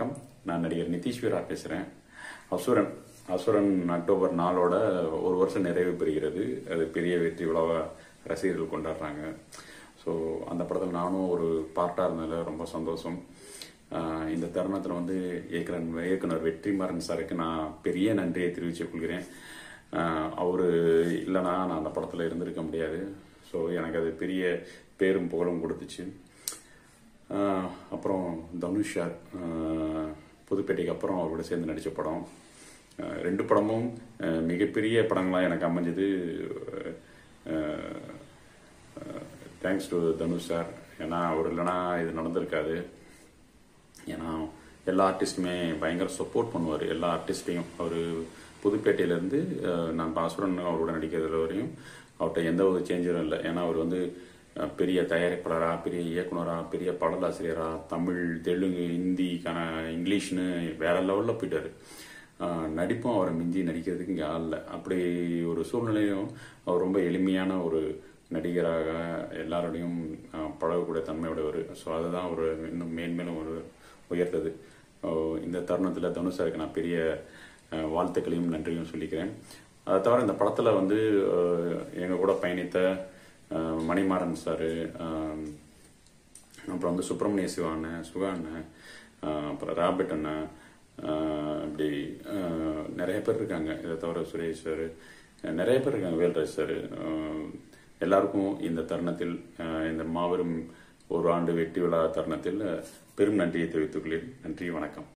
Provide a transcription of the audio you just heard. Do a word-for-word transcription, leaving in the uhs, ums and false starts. வணக்கம், நான் நடிகர் நிதீஷ் வீர ஆபிசரன். அசுரன் அசுரன் அக்டோபர் நாலோட ஒரு வருஷம் நிறைவு பெறுகிறது. அது பெரிய வெற்றி விழாவாக ரசிகர்கள் கொண்டாடுறாங்க. ஸோ அந்த படத்தில் நானும் ஒரு பார்ட்டாக இருந்ததில் ரொம்ப சந்தோஷம். இந்த தருணத்தில் வந்து இயக்குனர் இயக்குனர் வெற்றிமாறன் சாருக்கு நான் பெரிய நன்றியை தெரிவித்துக் கொள்கிறேன். அவர் இல்லைனா நான் அந்த படத்தில் இருந்திருக்க முடியாது. ஸோ எனக்கு அது பெரிய பேரும் புகழும் கொடுத்துச்சு. அப்புறம் தனுஷ் சார், புதுப்பேட்டைக்கு அப்புறம் அவரோட சேர்ந்து நடித்த படம், ரெண்டு படமும் மிகப்பெரிய படங்களாக எனக்கு அமைஞ்சது. Thanks to Dhanush sir. ஏன்னா அவர் இல்லைனா இது நடந்திருக்காது. ஏன்னா எல்லா ஆர்டிஸ்ட்டுமே பயங்கர சப்போர்ட் பண்ணுவார், எல்லா ஆர்டிஸ்ட்டையும். அவர் புதுப்பேட்டையிலேருந்து நான் அசுரன் அவரோட நடிக்கிறதுல வரையும் அவர்கிட்ட எந்த ஒரு சேஞ்சரும் இல்லை. ஏன்னா அவர் வந்து பெரிய தயாரிப்பாளராக, பெரிய இயக்குனராக, பெரிய பாடலாசிரியராக, தமிழ், தெலுங்கு, ஹிந்தி, கன இங்கிலீஷ்னு வேறு லெவலில் போயிட்டார். நடிப்பும் அவரை மிஞ்சி நடிக்கிறதுக்கு இங்கே ஆள் இல்லை. அப்படி ஒரு சூழ்நிலையும் அவர் ரொம்ப எளிமையான ஒரு நடிகராக எல்லாரோடையும் பழகக்கூடிய தன்மையுடையவர். ஸோ அதுதான் ஒரு இன்னும் மேன்மேலும் ஒரு உயர்த்தது. இந்த தருணத்தில் தனுஷ் சாருக்கு நான் பெரிய வாழ்த்துக்களையும் நன்றியும் சொல்லிக்கிறேன். அதை தவிர இந்த படத்தில் வந்து எங்கள் கூட பயணித்த மணிமாறன் சார், அப்புறம் வந்து சுப்பிரமணிய சிவாண்ண சுகா அண்ணன், அப்புறம் ராபர்ட் அண்ணன், இப்படி நிறைய பேர் இருக்காங்க. இதை தவிர சுரேஷ் சார், நிறைய பேர் இருக்காங்க, வேல்ராஜ் சார். எல்லாருக்கும் இந்த தருணத்தில், இந்த மாபெரும் ஒரு ஆண்டு வெற்றி விழா தருணத்தில் பெரும் நன்றியை தெரிவித்துக் கொள்கிறேன். நன்றி, வணக்கம்.